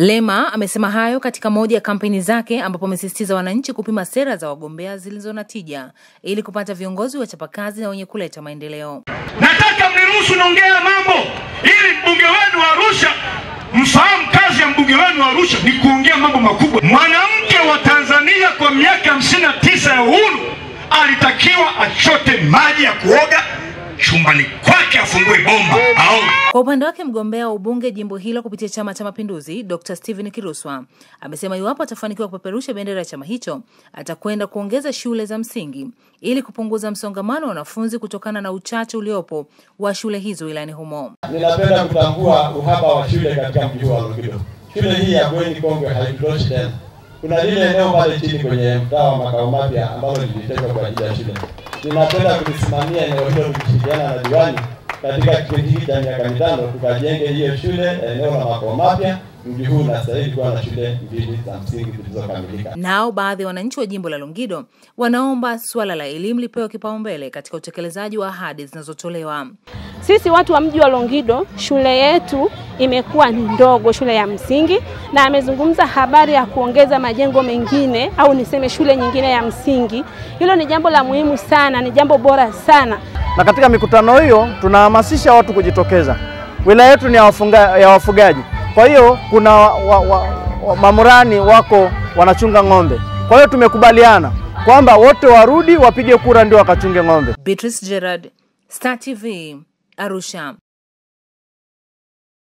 Lema amesema hayo katika moja ya kampeni zake ambapo amesisitiza wananchi kupima sera za wagombea zilizo na tija ili kupata viongozi wachapakazi na wenye kuleta maendeleo. Nataka mniruhusu naongea mambo ili mbunge wenu wa Arusha mfahamu kazi ya mbunge wenu wa Arusha ni kuongea mambo makubwa. Mwanamke wa Tanzania kwa miaka 59 ya uhuru alitakiwa achote maji ya kuoga chumbani kwake afungue bomba. Kwa upande wake mgombea ubunge jimbo hilo kupitia Chama cha Mapinduzi Dr. Steven Kiruswa amesema iwapo atafanikiwa kupeperusha bendera ya chama hicho atakwenda kuongeza shule za msingi ili kupunguza msongamano wa wanafunzi kutokana na uchache uliopo wa shule hizo wilayani humo. Ninapenda kutambua uhaba wa shule katika mji wa Longido. Shule hii ya Bweni Kongwe haitoshi tena. Kuna lile eneo pale chini kwenye mtaa wa makao mapya ambalo lilitengwa kwa ajili ya shule. Tunapenda kusimamia eneo hilo tukishirikiana na diwani katika kipindi cha miaka 5 tukajenge hiyo shule eneo la makao mapya. Mji huu unastahili kuwa na shule mbili za msingi zilizokamilika. Nao baadhi ya wananchi wa jimbo la Longido wanaomba swala la elimu lipewe kipaumbele katika utekelezaji wa ahadi zinazotolewa. Sisi watu wa mji wa Longido shule yetu imekuwa ndogo, shule ya msingi, na amezungumza habari ya kuongeza majengo mengine au niseme shule nyingine ya msingi. Hilo ni jambo la muhimu sana, ni jambo bora sana. Na katika mikutano hiyo tunahamasisha watu kujitokeza. Wilaya yetu ni ya wafugaji. Kwa hiyo kuna mamurani wako wanachunga ng'ombe. Kwa hiyo tumekubaliana kwamba wote warudi wapige kura ndio wakachunge ng'ombe. Beatrice Gerard, Star TV, Arusha.